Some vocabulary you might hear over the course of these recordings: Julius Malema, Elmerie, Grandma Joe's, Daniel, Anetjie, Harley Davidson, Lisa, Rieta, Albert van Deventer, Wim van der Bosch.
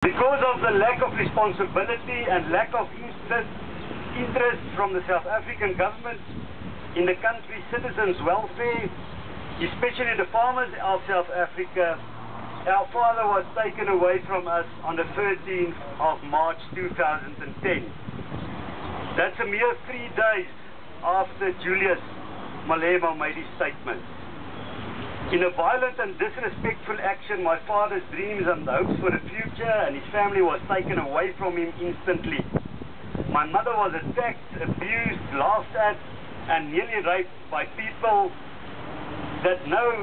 Because of the lack of responsibility and lack of interest from the South African government in the country's citizens' welfare, especially the farmers of South Africa, our father was taken away from us on the 13th of March 2010. That's a mere 3 days after Julius Malema made his statement. In a violent and disrespectful action, my father's dreams and hopes for the future and his family was taken away from him instantly. My mother was attacked, abused, laughed at, and nearly raped by people that know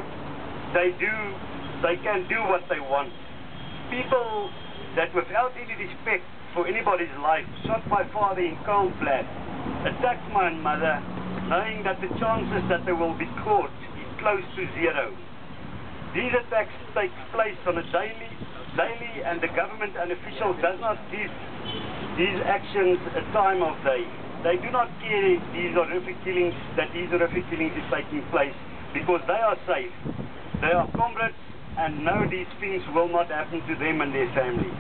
they can do what they want. People that, without any respect for anybody's life, shot my father in cold blood, attacked my mother, knowing that the chances that they will be caught close to zero. These attacks take place on a daily, and the government and officials does not give these actions a time of day. They do not care these horrific killings is taking place, because they are safe. They are comrades and know these things will not happen to them and their families.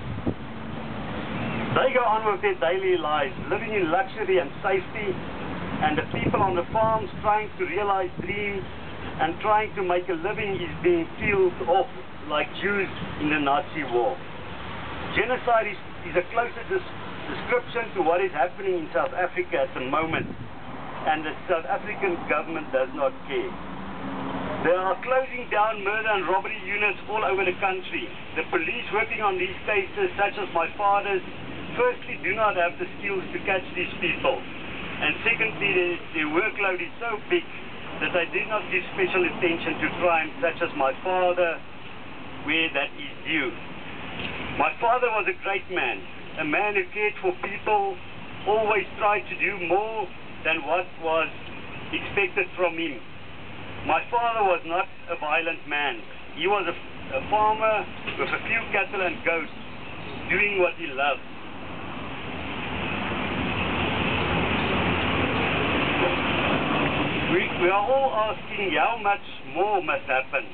They go on with their daily lives, living in luxury and safety, and the people on the farms trying to realize dreams and trying to make a living is being peeled off like Jews in the Nazi war. Genocide is a closer description to what is happening in South Africa at the moment, and the South African government does not care. They are closing down murder and robbery units all over the country. The police working on these cases, such as my father's, firstly do not have the skills to catch these people, and secondly their workload is so big that I did not give special attention to crimes such as my father, where that is due. My father was a great man, a man who cared for people, always tried to do more than what was expected from him. My father was not a violent man. He was a farmer with a few cattle and goats, doing what he loved. We are all asking how much more must happen.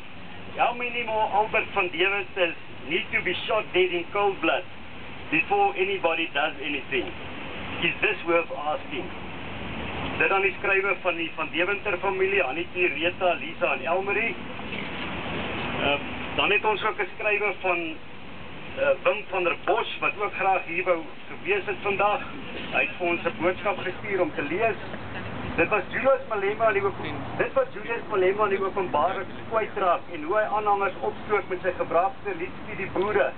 How many more Albert van Deventers need to be shot dead in cold blood before anybody does anything? Is this worth asking? Dit aan die skrywer van die van Deventer familie, Anetjie, Rieta, Lisa en Elmerie. Dan het ons ook 'n skrywer van Wim van der Bosch wat ook graag hier wou gewees het vandag. Hy het vir ons 'n boodskap gestuur om te lees. Dit was Julius Malema in die openbare kwytraak en hoe hy aanhangers opstoot met sy gebraakte liedjie die boere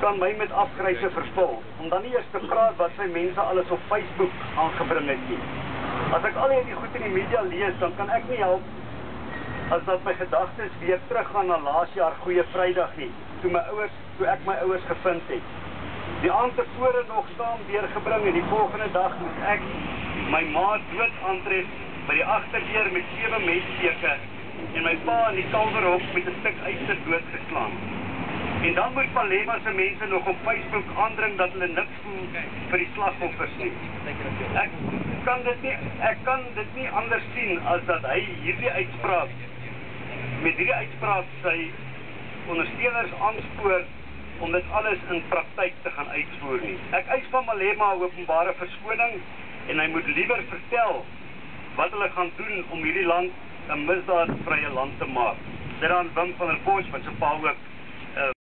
kan my met afgryse vervul, om dan nie eers te praat wat sy mense alles op Facebook aangebring het nie. As ek al hierdie goed in die media lees, dan kan ek nie help as dat my gedagtes weer teruggaan na laas jaar Goeie Vrydag nie, toe ek my ouers gevind het. Die aand tevore nog saam deurgebring en die volgende dag moes ek my ma dood aantref by die achterdeur met 7 messteke en my pa in die Kalverhof met 'n stuk yster doodgeslaan. En dan moet Malema se mense nog op Facebook aandring dat hulle niks voel vir die slagoffers nie. Ek kan dit nie anders sien as dat hy met hierdie uitspraak sy ondersteuners aanspoor om dit alles in praktyk te gaan uitvoer nie. Ek eis van Malema openbare verskoning en hy moet liewer vertel wat hulle gaan doen om hierdie land 'n misdaadvrye land te maak. Dit aan Wim van der Bosch wat se pa ook